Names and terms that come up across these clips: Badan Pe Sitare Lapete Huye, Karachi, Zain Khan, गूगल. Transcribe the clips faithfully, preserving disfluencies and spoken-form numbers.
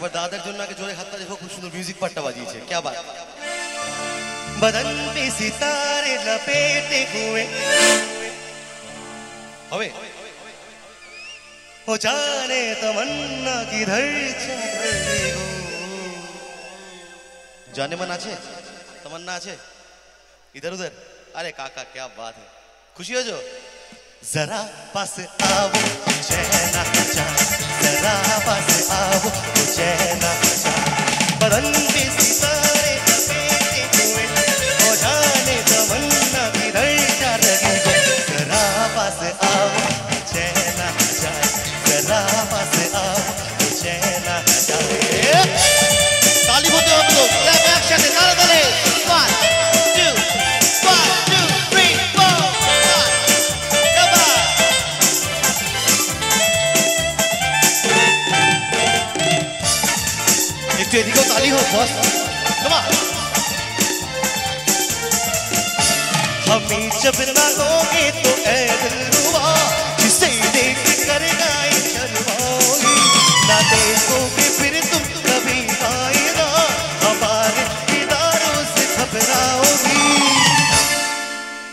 একবার দাদার জন্য আগে জোরে হাতটা দেখো খুব সুন্দর মিউজিক পার্টটা বাজিয়েছে কি বাত बदन पे सितारे लपेटे हुए अबे हो जाने तमन्ना किधर चले हो जाने मन आछे तमन्ना आछे इधर उधर अरे काका क्या बात है खुशी हो जो जरा पास आओ चैना चा जरा पास आओ चैना चा बदन पे सितारे लपेटे हुए हो जाने तमन्ना किधर चले हो जरा पास आओ चैना चा जरा पास आओ चैना चा ताली बजाओ आप लोग क्या एक्शन है ताल बजाओ तेरी को ताली हो बस कमा हमें जब ना लोगे तो ऐ दिलरुबा जिसे देख करना इच्छलवाई ना देखोगे फिर तुम कभी आईना हमारे इदारों से घबराओगी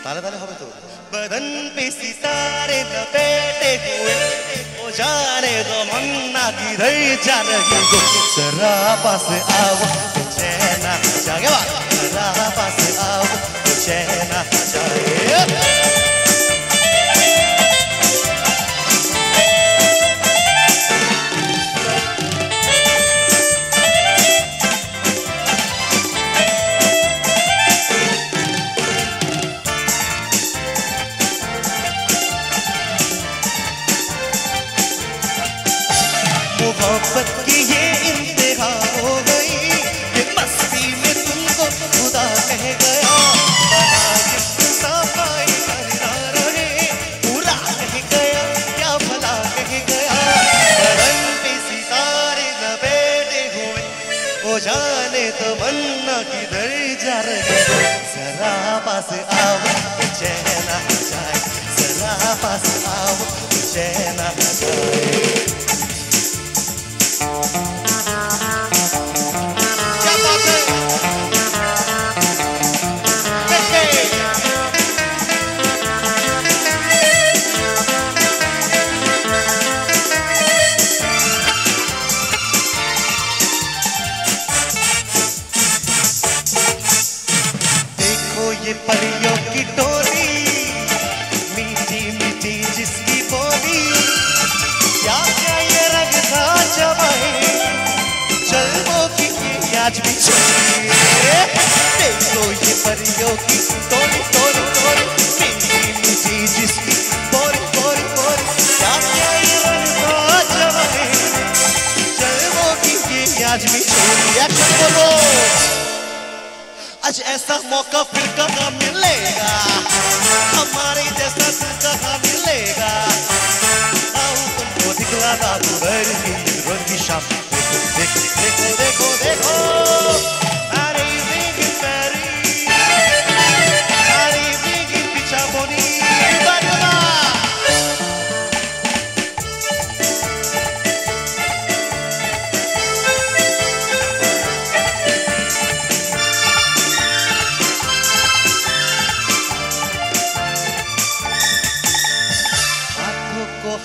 ताले ताले हमें तो बदन पे सितारे लपेटे हुए हो जाने दो मन्ना किधर जा रही हो जरा पास आओ चैना जागे बा जरा पास आओ चैना जागे मोहब्बत की ये इंतहा हो गई ये मस्ती में तुमको खुदा कह गया सफाई करना रहे पूरा कह गया क्या भला कह गया बदन पे सितारे लपेटे हुए हो जाने तमन्ना किधर जा रहे जरा पास आओ चैना जाए जरा पास आओ चैना जाए ये परियों की टोली मीठी मीठी जिसकी बोली क्या क्या ये रंग था जमाई चलबो की आज भी चली देखो ये परियों की टोली टोली टोली मीठी मीठी जिसकी बोली बोली बोली क्या क्या ये रंग था जमाई चलबो की आज भी चली एक्शन बोलो आज ऐसा मौका फिर कहाँ मिलेगा हमारे जैसा तू कहाँ मिलेगा आओ तुमको दिखला ना तू भर की रोज की शाम देखो देखो देखो देखो देखो अरे बिगी पैरी अरे बिगी पिछा बोनी बना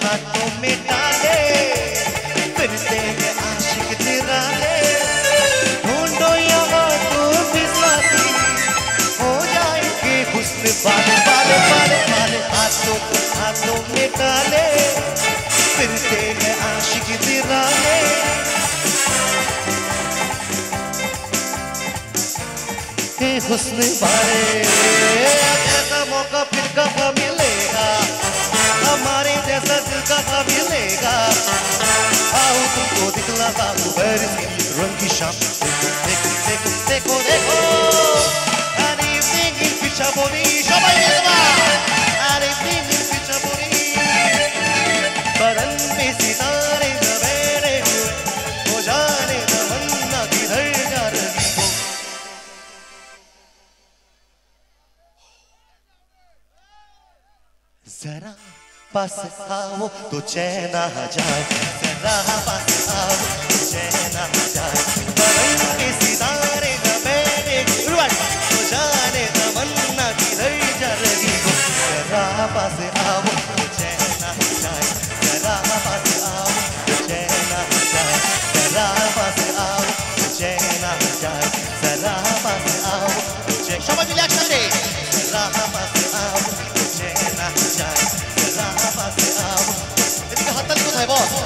हाथों में डाले फिरते हैं आशिक निराले ढूंढो यहाँ तो भी साथी हो जाएंगे हुस्न वाले वाले वाले वाले हाथों को हाथों में डाले फिरते हैं आशिक निराले के हुस्न वाले ऐसा मौका फिर कब मिलेगा हमारे जैसा दिल कहाँ मिलेगा आओ तुमको दिखला बाबू भर रंग की शाम देखो देखो देखो देखो अरे बिगी पिछा बोनी सबाई देखो अरे बिगी पिछा बोनी बदन पे सितारे लपेटे हुए हो जाने तमन्ना किधर जा रही हो जरा पास आओ तो चैन आ जाए जरा पास आओ तो चैन आ لباس.